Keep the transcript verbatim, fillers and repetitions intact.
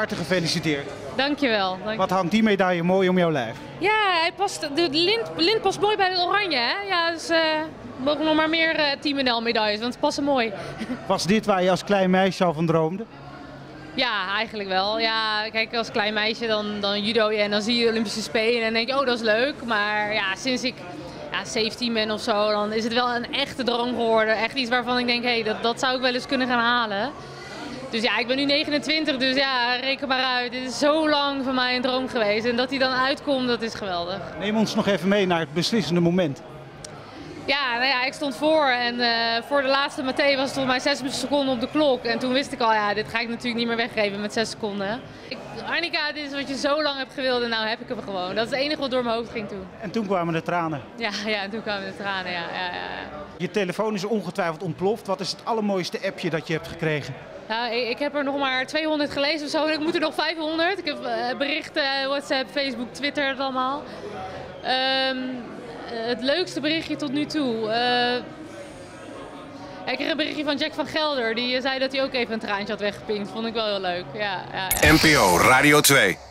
harte gefeliciteerd. Dankjewel. Dank Wat hangt die medaille mooi om jouw lijf? Ja, hij past, de lint, lint past mooi bij het oranje. Hè? Ja, dus uh, mogen nog maar meer uh, Team N L medailles, want het passen mooi. Was dit waar je als klein meisje al van droomde? Ja, eigenlijk wel. Ja, kijk, als klein meisje dan, dan judo je en dan zie je de Olympische Spelen en dan denk je, oh, dat is leuk. Maar ja, sinds ik ja, zeventien ben of zo, dan is het wel een echte droom geworden. Echt iets waarvan ik denk, hé, hey, dat, dat zou ik wel eens kunnen gaan halen. Dus ja, ik ben nu negenentwintig, dus ja, reken maar uit. Dit is zo lang voor mij een droom geweest. En dat hij dan uitkomt, dat is geweldig. Neem ons nog even mee naar het beslissende moment. Ja, nou ja, ik stond voor en uh, voor de laatste Mathé was het volgens mij zes seconden op de klok. En toen wist ik al, ja, dit ga ik natuurlijk niet meer weggeven met zes seconden. Ik, Anicka, dit is wat je zo lang hebt gewild en nou heb ik hem gewoon. Dat is het enige wat door mijn hoofd ging toen. En toen kwamen de tranen. Ja, ja, en toen kwamen de tranen, ja, ja, ja. Je telefoon is ongetwijfeld ontploft. Wat is het allermooiste appje dat je hebt gekregen? Nou, ik, ik heb er nog maar tweehonderd gelezen of zo en ik moet er nog vijfhonderd. Ik heb uh, berichten, WhatsApp, Facebook, Twitter, het allemaal. Um, Het leukste berichtje tot nu toe. Uh, ik kreeg een berichtje van Jack van Gelder. Die zei dat hij ook even een traantje had weggepinkt. Vond ik wel heel leuk. Ja, ja, ja. N P O Radio twee.